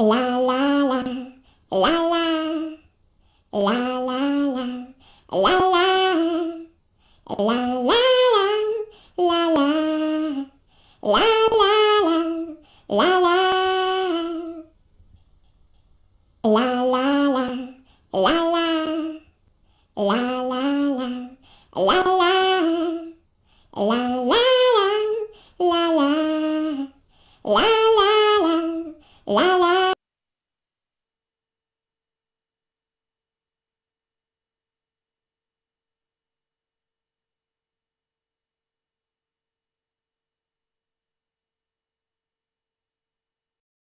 La la la la la la la la la la la la la la la la la la la la